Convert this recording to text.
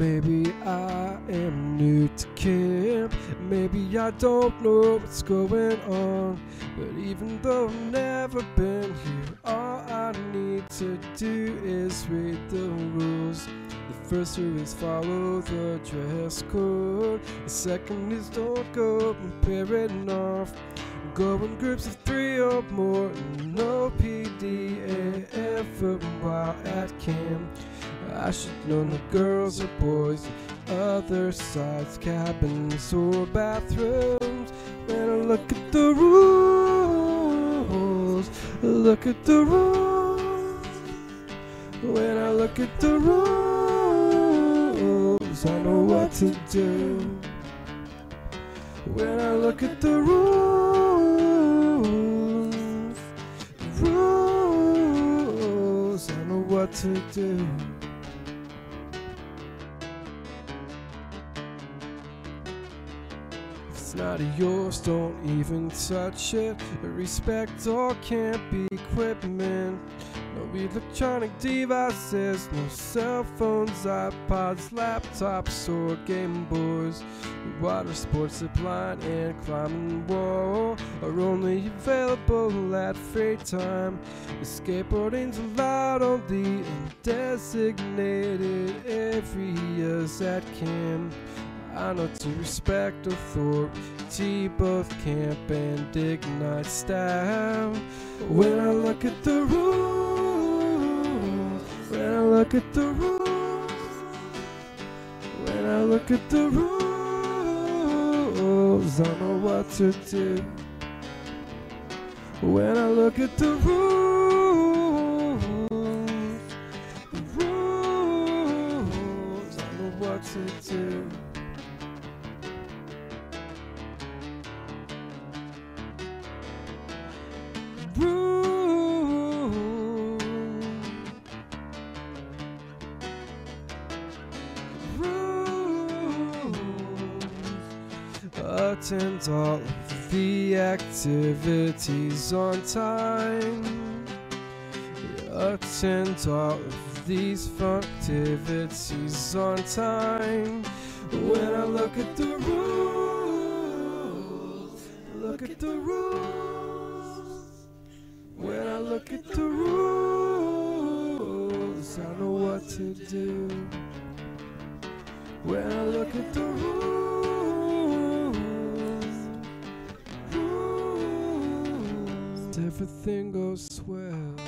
Maybe I am new to camp, maybe I don't know what's going on, but even though I've never been here, all I need to do is read the rules. The first rule is follow the dress code, the second is don't go and pair it off, go in groups of 3 or more, no PDA for while at camp. I should know the girls or boys, other sides, cabins or bathrooms. When I look at the rules, look at the rules. When I look at the rules, I know what to do. When I look at the rules, I know what to do. It's not yours, don't even touch it. Respect all camp equipment. No electronic devices, no cell phones, iPods, laptops, or Game Boys. Water sports, zipline, and climbing wall are only available at free time. Skateboarding's allowed only in designated areas at camp. I know to respect authority, both camp and Ignite style. When I look at the rules, when I look at the rules, when I look at the rules, I know what to do. When I look at the rules, I know what to do. Attend all of the activities on time. Attend all of these fun activities on time. When I look at the rules, look at the rules. When I look at the rules, I know what to do. When I look at the rules, everything goes swell.